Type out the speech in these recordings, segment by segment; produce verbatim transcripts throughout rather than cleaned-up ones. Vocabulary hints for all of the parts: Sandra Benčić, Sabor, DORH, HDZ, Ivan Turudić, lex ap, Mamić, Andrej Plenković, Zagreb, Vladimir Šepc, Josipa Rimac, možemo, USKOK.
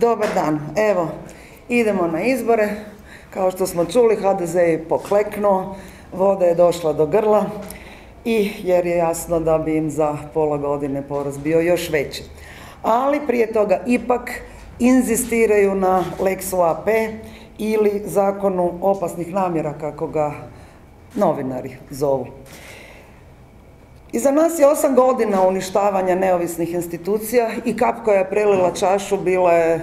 Dobar dan, evo, idemo na izbore. Kao što smo čuli, ha de ze je pokleknuo, voda je došla do grla i jer je jasno da bi im za pola godine poraz bio još veći. Ali prije toga ipak inzistiraju na Lexu a pe ili zakonu opasnih namjera, kako ga novinari zovu. Iza nas je osam godina uništavanja neovisnih institucija i kap koja je prelila čašu bila je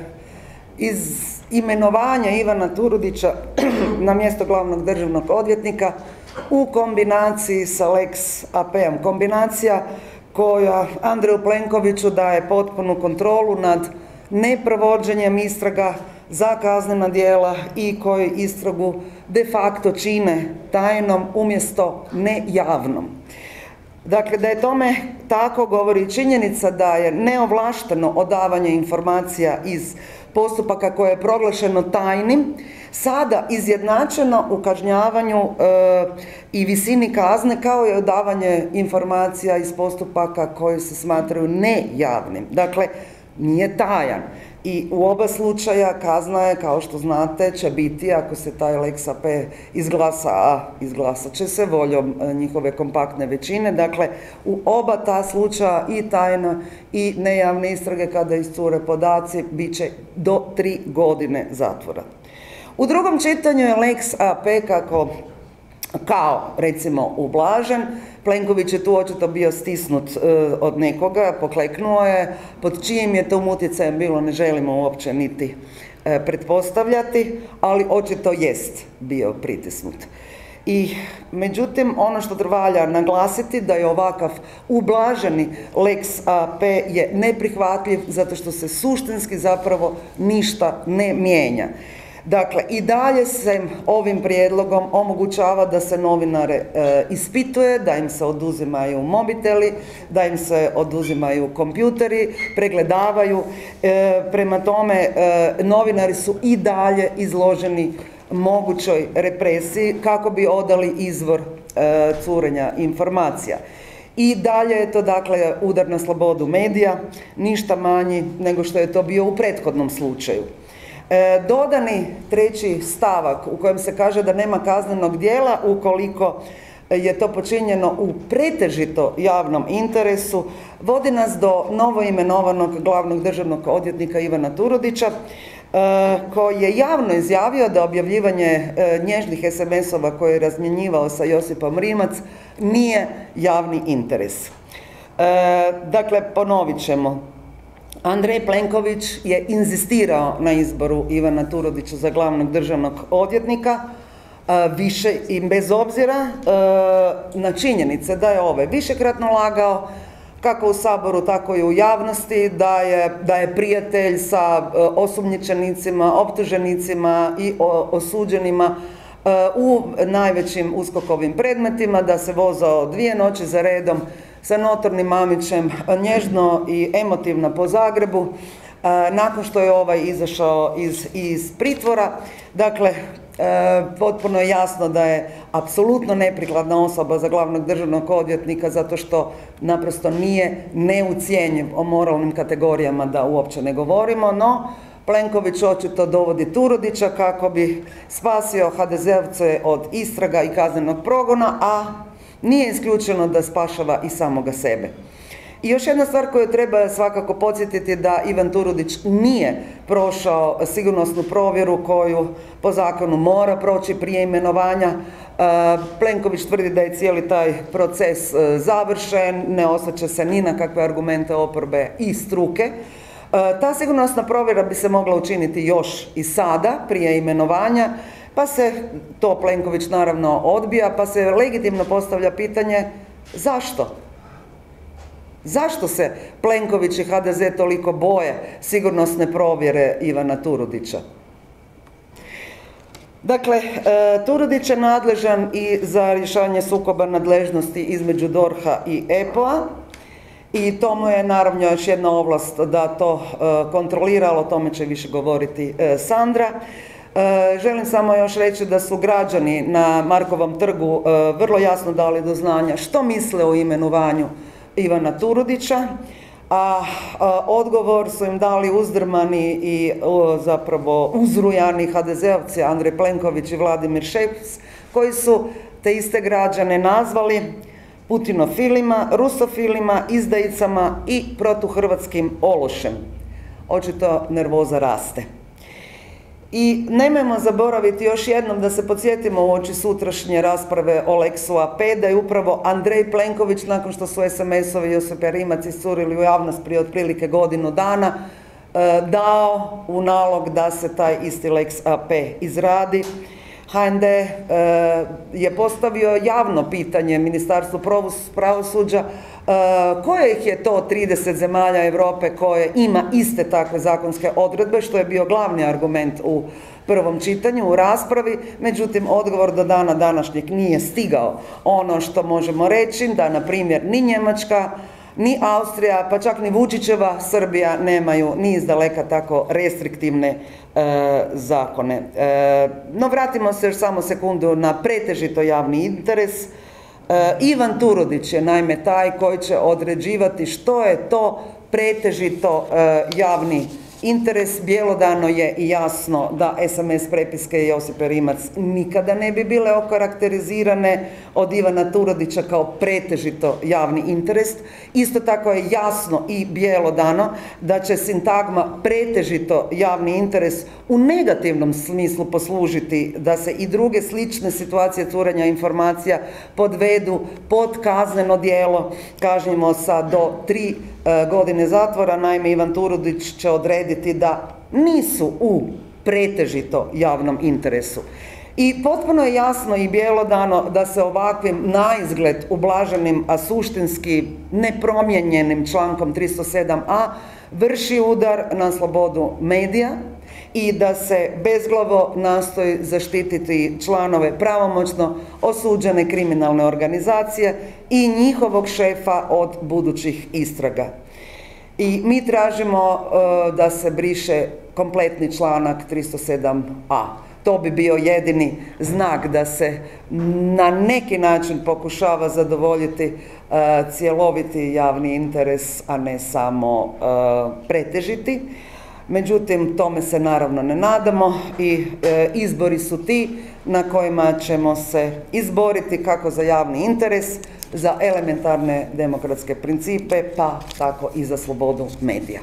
iz imenovanja Ivana Turudića na mjesto glavnog državnog odvjetnika u kombinaciji sa Lex a peom. Kombinacija koja Andreju Plenkoviću daje potpunu kontrolu nad neprovođenjem istraga za kaznena djela i koju istragu de facto čine tajnom umjesto nejavnom. Dakle, da je tome tako govori činjenica da je neovlašteno odavanje informacija iz postupaka koje je proglašeno tajnim sada izjednačeno u kažnjavanju e, i visini kazne kao i odavanje informacija iz postupaka koji se smatraju nejavnim. Dakle, nije tajan. I u oba slučaja kazna je, kao što znate, će biti, ako se taj Lex a pe izglasa, a izglasat će se voljom njihove kompaktne većine. Dakle, u oba ta slučaja i tajna i nejavne istrage kada iscure podaci bit će do tri godine zatvora. U drugom čitanju je Lex a pe kako, kao recimo ublažen. Plenković je tu očito bio stisnut e, od nekoga, pokleknuo je, pod čijim je to utjecajem bilo ne želimo uopće niti e, pretpostavljati, ali očito jest bio pritisnut. I međutim, ono što valja naglasiti da je ovakav ublaženi Lex a pe je neprihvatljiv zato što se suštinski zapravo ništa ne mijenja. Dakle, i dalje se ovim prijedlogom omogućava da se novinare e, ispituje, da im se oduzimaju mobiteli, da im se oduzimaju kompjuteri, pregledavaju. E, prema tome, e, novinari su i dalje izloženi mogućoj represiji kako bi odali izvor e, curenja informacija. I dalje je to, dakle, udar na slobodu medija, ništa manji nego što je to bio u prethodnom slučaju. Dodani treći stavak u kojem se kaže da nema kaznenog djela ukoliko je to počinjeno u pretežito javnom interesu, vodi nas do novoimenovanog glavnog državnog odvjetnika Ivana Turudića, koji je javno izjavio da objavljivanje nježnih es em es ova koje je razmjenjivao sa Josipom Rimac nije javni interes. Dakle, ponovit ćemo. Andrej Plenković je inzistirao na izboru Ivana Turudića za glavnog državnog odvjetnika, više i bez obzira na činjenice da je ovaj višekratno lagao, kako u Saboru, tako i u javnosti, da je, da je prijatelj sa osumnjičenicima, optuženicima i osuđenima u najvećim USKOK-ovim predmetima, da se vozao dvije noći za redom sa notornim Mamićem, nježno i emotivno po Zagrebu, nakon što je ovaj izašao iz, iz pritvora. Dakle, potpuno je jasno da je apsolutno neprikladna osoba za glavnog državnog odvjetnika zato što naprosto nije neucijenjiv, o moralnim kategorijama da uopće ne govorimo, no Plenković očito dovodi Turudića kako bi spasio ha de zeovce od istraga i kaznenog progona, a nije isključeno da spašava i samoga sebe. I još jedna stvar koju treba svakako podsjetiti da Ivan Turudić nije prošao sigurnosnu provjeru koju po zakonu mora proći prije imenovanja. Plenković tvrdi da je cijeli taj proces završen, ne osvrće se ni na kakve argumente oporbe i struke. Ta sigurnosna provjera bi se mogla učiniti još i sada prije imenovanja, pa se to Plenković naravno odbija, pa se legitimno postavlja pitanje zašto? Zašto se Plenković i ha de ze toliko boje sigurnosne provjere Ivana Turudića? Dakle, Turudić je nadležan i za rješavanje sukoba nadležnosti između dorha i e pe poa, i tomu je naravno još jedna ovlast da to kontroliralo, o tome će više govoriti Sandra. Želim samo još reći da su građani na Markovom trgu vrlo jasno dali do znanja što misle o imenovanju Ivana Turudića. a odgovor su im dali uzdrmani i zapravo uzrujani ha de zeovci Andrej Plenković i Vladimir Šepc, koji su te iste građane nazvali putinofilima, rusofilima, izdajicama i protuhrvatskim ološem. Očito nervoza raste. I nemojmo zaboraviti još jednom da se podsjetimo u oči sutrašnje rasprave o Leksu a pe, da je upravo Andrej Plenković, nakon što su es em es-ovi Josipe Rimac iscurili u javnost prije otprilike godinu dana, dao u nalog da se taj isti Lex a pe izradi. ha en de je postavio javno pitanje Ministarstvu pravosuđa kojih je to trideset zemalja Evrope koje ima iste takve zakonske odredbe, što je bio glavni argument u prvom čitanju, u raspravi. Međutim, odgovor do dana današnjeg nije stigao. Ono što možemo reći da, na primjer, ni Njemačka, ni Austrija, pa čak ni Vučićeva Srbija nemaju ni izdaleka tako restriktivne e, zakone. E, no vratimo se još samo sekundu na pretežito javni interes. E, Ivan Turudić je naime taj koji će određivati što je to pretežito e, javni interes. Bjelodano je i jasno da es em es prepiske Josipe Rimac nikada ne bi bile okarakterizirane od Ivana Turudića kao pretežito javni interes. Isto tako je jasno i bjelodano da će sintagma pretežito javni interes u negativnom smislu poslužiti da se i druge slične situacije curenja informacija podvedu pod kazneno djelo, kažnjimo sa do tri godine zatvora. Naime, Ivan Turudić će odrediti da nisu u pretežito javnom interesu. I potpuno je jasno i bjelodano da se ovakvim naizgled ublaženim, a suštinski nepromjenjenim člankom tristo sedam a vrši udar na slobodu medija i da se bezglavo nastoji zaštititi članove pravomoćno osuđene kriminalne organizacije i njihovog šefa od budućih istraga. I mi tražimo da se briše kompletni članak tristo sedam a. To bi bio jedini znak da se na neki način pokušava zadovoljiti cjeloviti javni interes, a ne samo pretežiti. Međutim, tome se naravno ne nadamo i e, izbori su ti na kojima ćemo se izboriti kako za javni interes, za elementarne demokratske principe, pa tako i za slobodu medija.